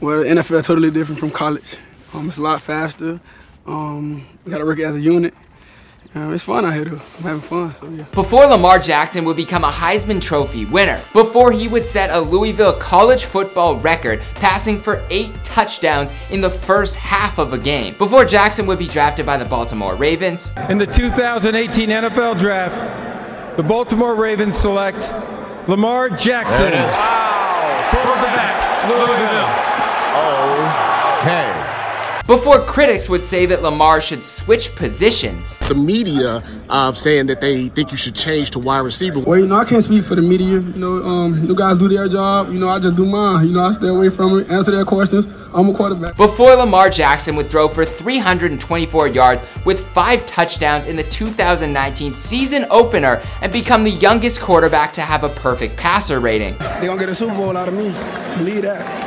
Well, the NFL is totally different from college. It's a lot faster. We got to work as a unit. It's fun out here though, I'm having fun, so yeah. Before Lamar Jackson would become a Heisman Trophy winner, before he would set a Louisville college football record, passing for 8 touchdowns in the first half of a game, before Jackson would be drafted by the Baltimore Ravens. In the 2018 NFL Draft, the Baltimore Ravens select Lamar Jackson. There it is. Wow. Quarterback, Louisville. Okay. Before critics would say that Lamar should switch positions. The media saying that they think you should change to wide receiver. Well, you know, I can't speak for the media. You know, you guys do their job. You know, I just do mine. You know, I stay away from it, answer their questions. I'm a quarterback. Before Lamar Jackson would throw for 324 yards with 5 touchdowns in the 2019 season opener and become the youngest quarterback to have a perfect passer rating. They're going to get a Super Bowl out of me. Believe that.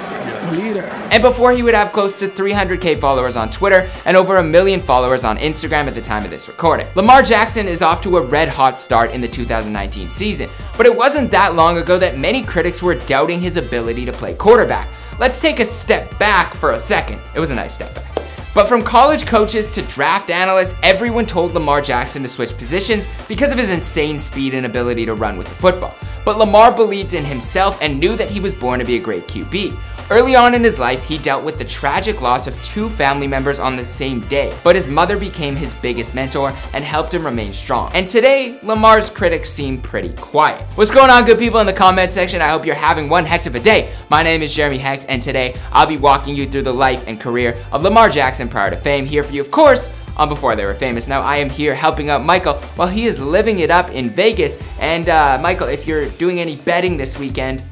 And before he would have close to 300K followers on Twitter and over 1 million followers on Instagram at the time of this recording. Lamar Jackson is off to a red-hot start in the 2019 season, but it wasn't that long ago that many critics were doubting his ability to play quarterback. Let's take a step back for a second. It was a nice step back. But from college coaches to draft analysts, everyone told Lamar Jackson to switch positions because of his insane speed and ability to run with the football. But Lamar believed in himself and knew that he was born to be a great QB. Early on in his life, he dealt with the tragic loss of 2 family members on the same day, but his mother became his biggest mentor and helped him remain strong. And today, Lamar's critics seem pretty quiet. What's going on, good people in the comment section? I hope you're having one heck of a day. My name is Jeremy Hecht, and today I'll be walking you through the life and career of Lamar Jackson prior to fame, here for you, of course, on Before They Were Famous. Now, I am here helping out Michael while he is living it up in Vegas. And Michael, if you're doing any betting this weekend,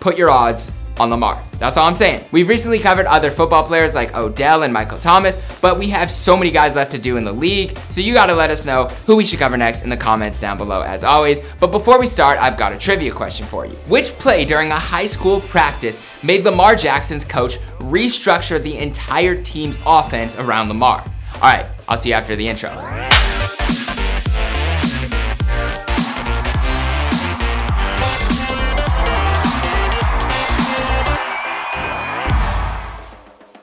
put your odds on Lamar. That's all I'm saying. We've recently covered other football players like Odell and Michael Thomas, but we have so many guys left to do in the league, so you gotta let us know who we should cover next in the comments down below as always. But before we start, I've got a trivia question for you. Which play during a high school practice made Lamar Jackson's coach restructure the entire team's offense around Lamar? All right, I'll see you after the intro.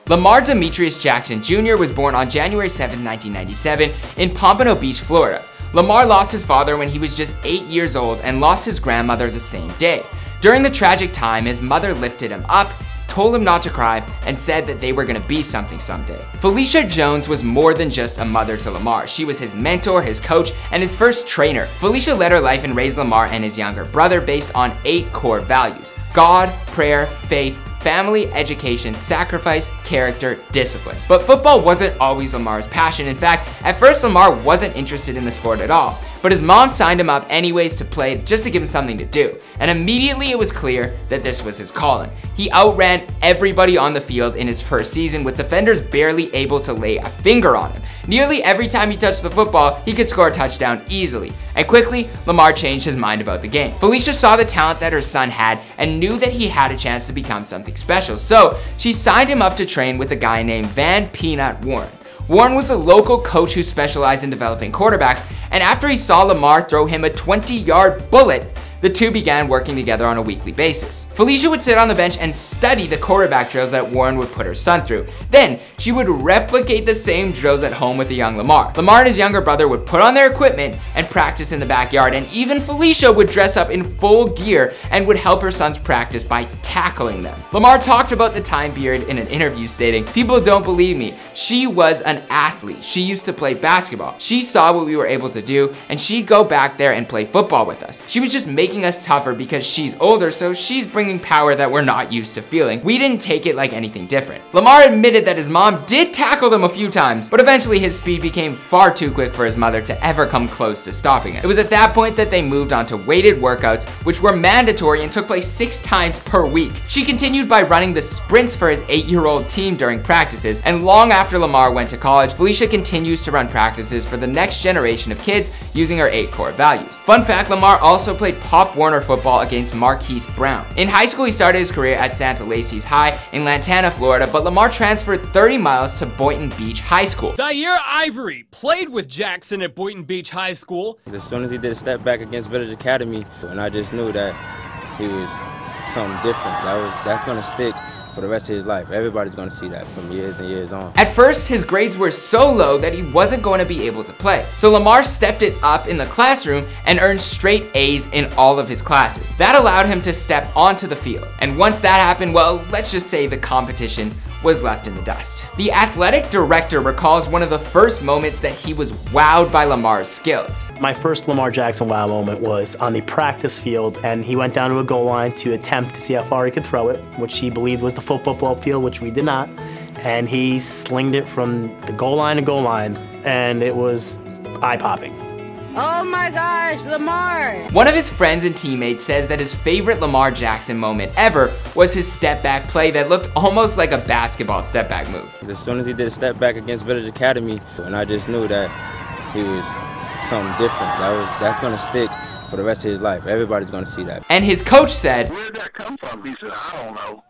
Lamar Demetrius Jackson Jr. was born on January 7, 1997 in Pompano Beach, Florida. Lamar lost his father when he was just 8 years old and lost his grandmother the same day. During the tragic time, his mother lifted him up, told him not to cry, and said that they were gonna be something someday. Felicia Jones was more than just a mother to Lamar. She was his mentor, his coach, and his first trainer. Felicia led her life and raised Lamar and his younger brother based on 8 core values: God, prayer, faith, family, education, sacrifice, character, discipline. But football wasn't always Lamar's passion. In fact, at first Lamar wasn't interested in the sport at all, but his mom signed him up anyways to play just to give him something to do. And immediately it was clear that this was his calling. He outran everybody on the field in his first season, with defenders barely able to lay a finger on him. Nearly every time he touched the football, he could score a touchdown easily. And quickly, Lamar changed his mind about the game. Felicia saw the talent that her son had and knew that he had a chance to become something special. So she signed him up to train with a guy named Van Peanut Warren. Warren was a local coach who specialized in developing quarterbacks, and after he saw Lamar throw him a 20-yard bullet, the two began working together on a weekly basis. Felicia would sit on the bench and study the quarterback drills that Warren would put her son through. Then she would replicate the same drills at home with the young Lamar. Lamar and his younger brother would put on their equipment and practice in the backyard, and even Felicia would dress up in full gear and would help her sons practice by tackling them. Lamar talked about the time period in an interview, stating, "People don't believe me. She was an athlete. She used to play basketball. She saw what we were able to do, and she'd go back there and play football with us. She was just making us tougher because she's older, so she's bringing power that we're not used to feeling. We didn't take it like anything different." Lamar admitted that his mom did tackle them a few times, but eventually his speed became far too quick for his mother to ever come close to stopping it. It was at that point that they moved on to weighted workouts, which were mandatory and took place 6 times per week. She continued by running the sprints for his 8-year-old team during practices, and long after Lamar went to college, Felicia continues to run practices for the next generation of kids using her 8 core values. Fun fact, Lamar also played Pop Warner football against Marquise Brown. In high school, he started his career at Santa Lacey's High in Lantana, Florida, but Lamar transferred 30 miles to Boynton Beach High School. Zaire Ivory played with Jackson at Boynton Beach High School. As soon as he did a step back against Village Academy, and I just knew that he was something different. That's gonna stick for the rest of his life. Everybody's going to see that from years and years on. At first, his grades were so low that he wasn't going to be able to play. So Lamar stepped it up in the classroom and earned straight A's in all of his classes. That allowed him to step onto the field. And once that happened, well, let's just say the competition was left in the dust. The athletic director recalls one of the first moments that he was wowed by Lamar's skills. My first Lamar Jackson wow moment was on the practice field, and he went down to a goal line to attempt to see how far he could throw it, which he believed was the full football field, which we did not, and he slinged it from the goal line to goal line, and it was eye-popping. Oh my gosh, Lamar! One of his friends and teammates says that his favorite Lamar Jackson moment ever was his step back play that looked almost like a basketball step back move. As soon as he did a step back against Village Academy, and I just knew that he was something different. That's gonna stick for the rest of his life. Everybody's gonna see that. And his coach said, "Where'd that come from?" He said, "I don't know."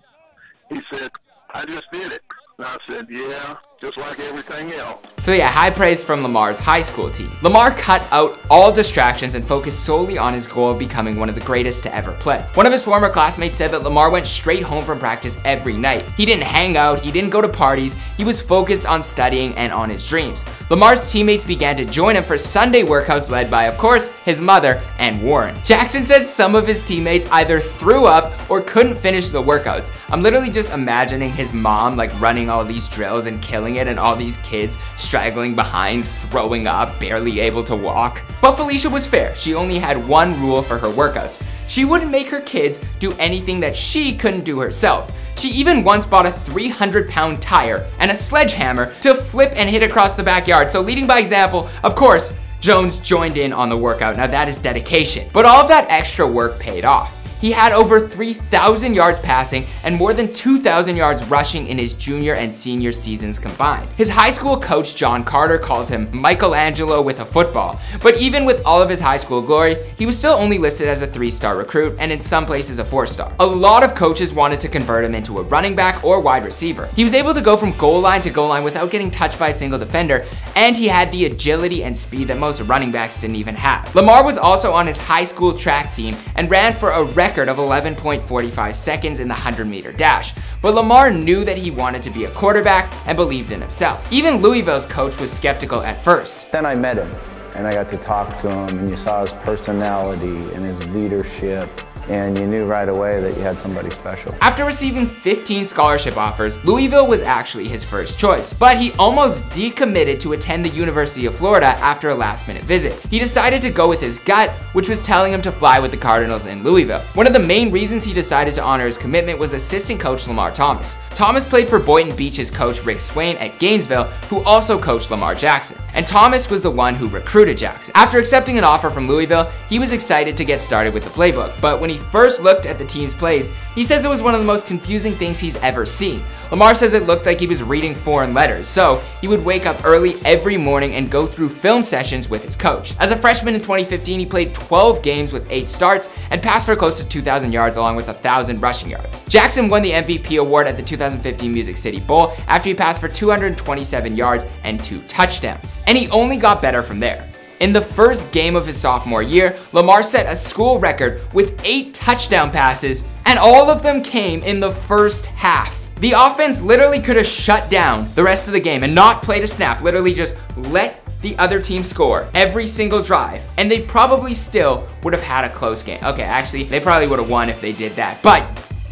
He said, "I just did it." And I said, "Yeah, just like everything else." So yeah, high praise from Lamar's high school team. Lamar cut out all distractions and focused solely on his goal of becoming one of the greatest to ever play. One of his former classmates said that Lamar went straight home from practice every night. He didn't hang out, he didn't go to parties, he was focused on studying and on his dreams. Lamar's teammates began to join him for Sunday workouts led by, of course, his mother and Warren. Jackson said some of his teammates either threw up or couldn't finish the workouts. I'm literally just imagining his mom like running all these drills and killing it, and all these kids straggling behind, throwing up, barely able to walk. But Felicia was fair. She only had one rule for her workouts. She wouldn't make her kids do anything that she couldn't do herself. She even once bought a 300-pound tire and a sledgehammer to flip and hit across the backyard. So leading by example, of course, Jones joined in on the workout. Now that is dedication. But all of that extra work paid off. He had over 3,000 yards passing and more than 2,000 yards rushing in his junior and senior seasons combined. His high school coach, John Carter, called him Michelangelo with a football. But even with all of his high school glory, he was still only listed as a 3-star recruit and in some places a 4-star. A lot of coaches wanted to convert him into a running back or wide receiver. He was able to go from goal line to goal line without getting touched by a single defender, and he had the agility and speed that most running backs didn't even have. Lamar was also on his high school track team and ran for a record of 11.45 seconds in the 100-meter dash. But Lamar knew that he wanted to be a quarterback and believed in himself. Even Louisville's coach was skeptical at first. Then I met him and I got to talk to him, and you saw his personality and his leadership, and you knew right away that you had somebody special. After receiving 15 scholarship offers, Louisville was actually his first choice, but he almost decommitted to attend the University of Florida after a last-minute visit. He decided to go with his gut, which was telling him to fly with the Cardinals in Louisville. One of the main reasons he decided to honor his commitment was assistant coach Lamar Thomas. Thomas played for Boynton Beach's coach Rick Swain at Gainesville, who also coached Lamar Jackson. And Thomas was the one who recruited Jackson. After accepting an offer from Louisville, he was excited to get started with the playbook, but when he first looked at the team's plays, he says it was one of the most confusing things he's ever seen. Lamar says it looked like he was reading foreign letters, so he would wake up early every morning and go through film sessions with his coach. As a freshman in 2015, he played 12 games with 8 starts and passed for close to 2,000 yards along with 1,000 rushing yards. Jackson won the MVP award at the 2015 Music City Bowl after he passed for 227 yards and 2 touchdowns. And he only got better from there. In the first game of his sophomore year, Lamar set a school record with 8 touchdown passes, and all of them came in the first half. The offense literally could have shut down the rest of the game and not played a snap, literally just let the other team score every single drive, and they probably still would have had a close game. Okay, actually, they probably would have won if they did that, but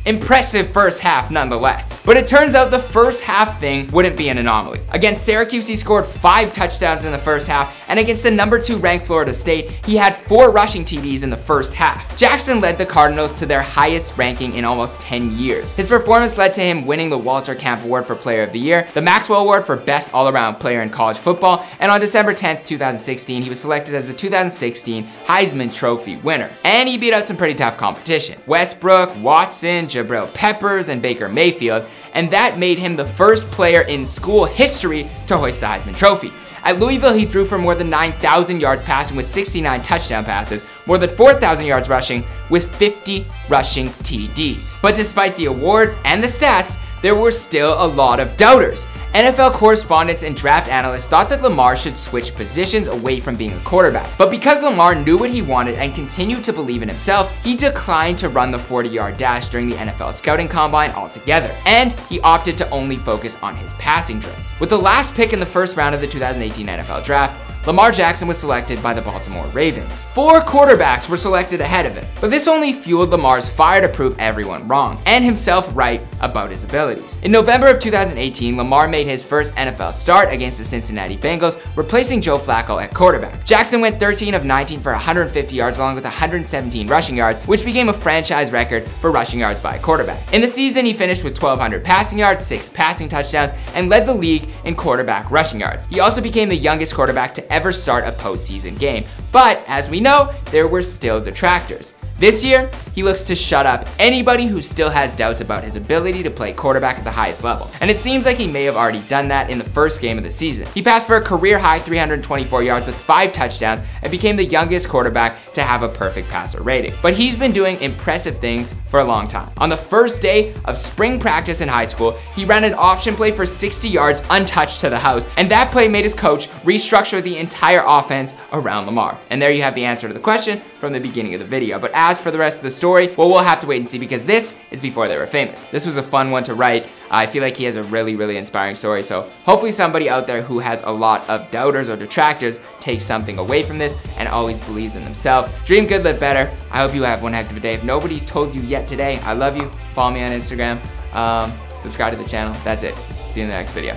impressive first half nonetheless. But it turns out the first half thing wouldn't be an anomaly. Against Syracuse, he scored 5 touchdowns in the first half, and against the number 2 ranked Florida State, he had 4 rushing TDs in the first half. Jackson led the Cardinals to their highest ranking in almost 10 years. His performance led to him winning the Walter Camp Award for Player of the Year, the Maxwell Award for Best All-Around Player in College Football, and on December 10th, 2016, he was selected as the 2016 Heisman Trophy winner. And he beat out some pretty tough competition. Westbrook, Watson, Jabrill Peppers, and Baker Mayfield, and that made him the first player in school history to hoist the Heisman Trophy. At Louisville, he threw for more than 9,000 yards passing with 69 touchdown passes, more than 4,000 yards rushing with 50 rushing TDs. But despite the awards and the stats, there were still a lot of doubters. NFL correspondents and draft analysts thought that Lamar should switch positions away from being a quarterback. But because Lamar knew what he wanted and continued to believe in himself, he declined to run the 40-yard dash during the NFL scouting combine altogether. And he opted to only focus on his passing drills. With the last pick in the first round of the 2018 NFL draft, Lamar Jackson was selected by the Baltimore Ravens. 4 quarterbacks were selected ahead of him, but this only fueled Lamar's fire to prove everyone wrong, and himself right about his abilities. In November of 2018, Lamar made his first NFL start against the Cincinnati Bengals, replacing Joe Flacco at quarterback. Jackson went 13 of 19 for 150 yards along with 117 rushing yards, which became a franchise record for rushing yards by a quarterback. In the season, he finished with 1,200 passing yards, 6 passing touchdowns, and led the league in quarterback rushing yards. He also became the youngest quarterback to ever start a postseason game. But as we know, there were still detractors. This year, he looks to shut up anybody who still has doubts about his ability to play quarterback at the highest level. And it seems like he may have already done that in the first game of the season. He passed for a career-high 324 yards with 5 touchdowns and became the youngest quarterback to have a perfect passer rating. But he's been doing impressive things for a long time. On the first day of spring practice in high school, he ran an option play for 60 yards untouched to the house, and that play made his coach restructure the entire offense around Lamar. And there you have the answer to the question from the beginning of the video. But as for the rest of the story, well, we'll have to wait and see, because this is before they were famous. This was a fun one to write. I feel like he has a really, really inspiring story. So hopefully somebody out there who has a lot of doubters or detractors takes something away from this and always believes in themselves. Dream good, live better. I hope you have one heck of a day. If nobody's told you yet today, I love you. Follow me on Instagram. Subscribe to the channel. That's it. See you in the next video.